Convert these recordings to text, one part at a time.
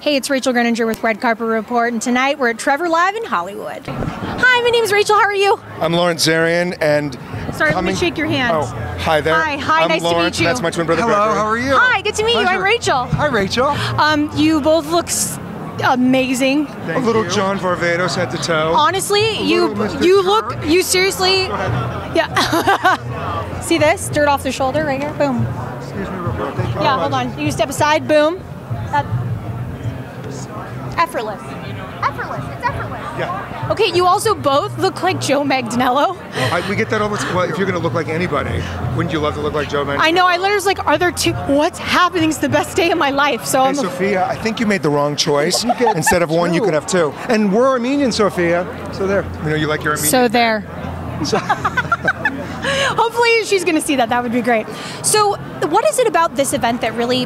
Hey, it's Rachel Greninger with Red Carpet Report, and tonight we're at Trevor Live in Hollywood. Hi, my name is Rachel. How are you? I'm Lawrence Zarian, and sorry, let me shake your hand. Oh, hi there. Hi, nice Lawrence, to meet you. That's my twin brother. Hello, Gregory. How are you? Hi, good to meet you. I'm Rachel. Hi, Rachel. You both look amazing. Thank you. John Varvatos head to toe. Honestly, you look, you seriously, yeah. See this? Dirt off the shoulder right here. Boom. Excuse me, real quick. Yeah, hold on. You step aside. Boom. Effortless. Effortless. It's effortless. Yeah. Okay, you also both look like Joe Manganiello. We get that almost, well, if you're going to look like anybody, wouldn't you love to look like Joe Manganiello? I know, I literally was like, are there two, what's happening? It's the best day of my life. So hey, Sophia, I think you made the wrong choice. Instead of one, you could have two. And we're Armenian, Sophia. So there. You know, you like your Armenian. So there. Hopefully she's going to see that. That would be great. So what is it about this event that really,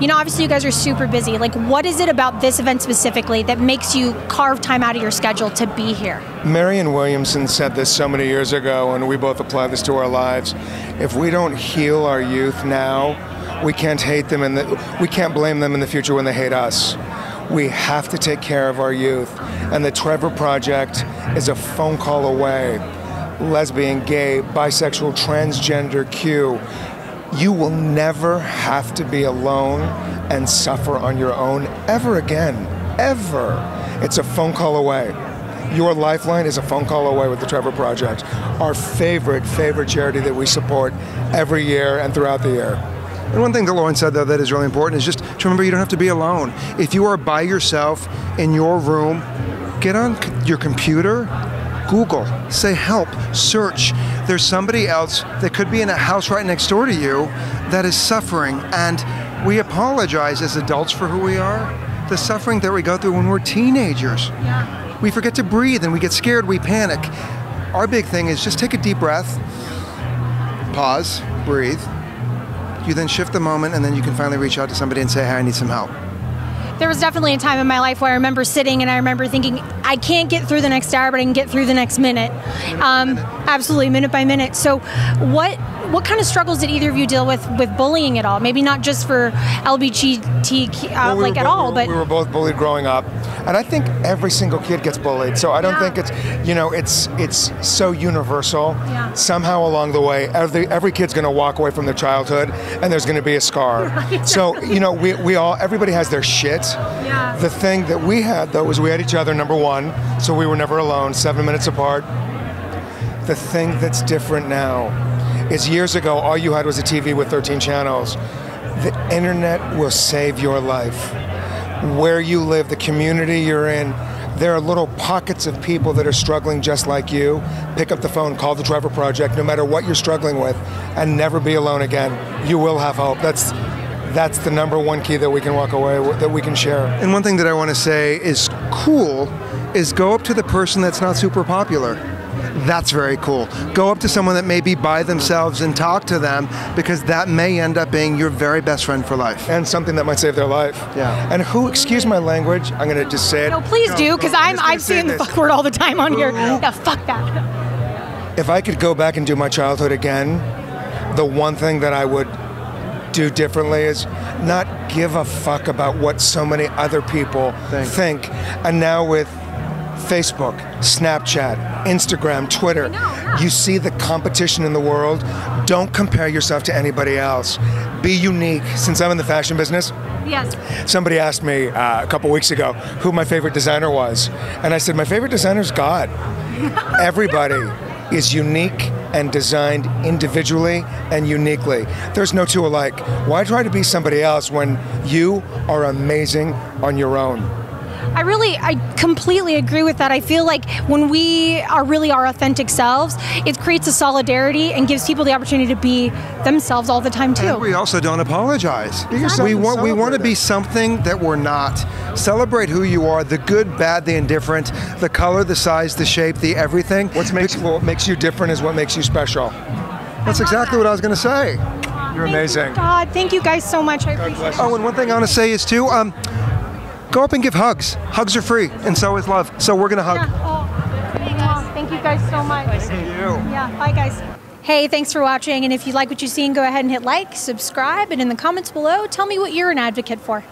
you know, obviously you guys are super busy. Like, what is it about this event specifically that makes you carve time out of your schedule to be here? Marianne Williamson said this so many years ago, and we both apply this to our lives. If we don't heal our youth now, we can't hate them, and we can't blame them in the future when they hate us. We have to take care of our youth, and the Trevor Project is a phone call away. Lesbian, gay, bisexual, transgender, Q. You will never have to be alone and suffer on your own ever again, ever. It's a phone call away. Your lifeline is a phone call away with the Trevor Project, our favorite charity that we support every year and throughout the year. And one thing that Lauren said, though, that is really important is just to remember you don't have to be alone. If you are by yourself in your room, get on your computer, Google, say help, search. There's somebody else that could be in a house right next door to you that is suffering, and we apologize as adults for who we are. The suffering that we go through when we're teenagers. Yeah. We forget to breathe and we get scared, we panic. Our big thing is just take a deep breath, pause, breathe. You then shift the moment, and then you can finally reach out to somebody and say, hey, I need some help. There was definitely a time in my life where I remember sitting and I remember thinking, I can't get through the next hour, but I can get through the next minute. Absolutely, minute by minute. So what kind of struggles did either of you deal with bullying at all? Maybe not just for LGBTQ, we were both bullied growing up. And I think every single kid gets bullied. So I don't think it's, you know, it's so universal. Yeah. Somehow along the way, every kid's going to walk away from their childhood and there's going to be a scar. Right. So, you know, everybody has their shit. Yeah. The thing that we had, though, was we had each other, number one, so we were never alone, 7 minutes apart. The thing that's different now is years ago, all you had was a TV with 13 channels. The internet will save your life. Where you live, the community you're in, there are little pockets of people that are struggling just like you. Pick up the phone, call the Trevor Project, no matter what you're struggling with, and never be alone again. You will have hope. That's the number one key that we can walk away with, that we can share. And one thing that I want to say is cool is go up to the person that's not super popular. That's very cool. Go up to someone that may be by themselves and talk to them, because that may end up being your very best friend for life. And something that might save their life. Yeah. And who, excuse my language, I'm going to just say it. No, please do, because I'm saying the fuck word all the time on here. Yeah, fuck that. If I could go back and do my childhood again, the one thing that I would do differently is not give a fuck about what so many other people think. And now with Facebook, Snapchat, Instagram, Twitter, you see the competition in the world. Don't compare yourself to anybody else. Be unique. Since I'm in the fashion business, yes. Somebody asked me a couple weeks ago who my favorite designer was. And I said, my favorite designer is God. Everybody is unique and designed individually and uniquely. There's no two alike. Why try to be somebody else when you are amazing on your own? I completely agree with that. I feel like when we are really our authentic selves, it creates a solidarity and gives people the opportunity to be themselves all the time too. And we also don't apologize. Exactly. We want to be something that we're not. Celebrate who you are, the good, bad, the indifferent, the color, the size, the shape, the everything. What makes you different is what makes you special. That's exactly what I was going to say. You're amazing. Thank you, God, thank you guys so much. I appreciate it. Oh, and one thing I want to say is too, go up and give hugs. Hugs are free, and so is love. So we're gonna hug. Yeah. Oh, thank you guys so much. Thank you. Yeah, bye guys. Hey, thanks for watching, and if you like what you've seen, go ahead and hit like, subscribe, and in the comments below, tell me what you're an advocate for.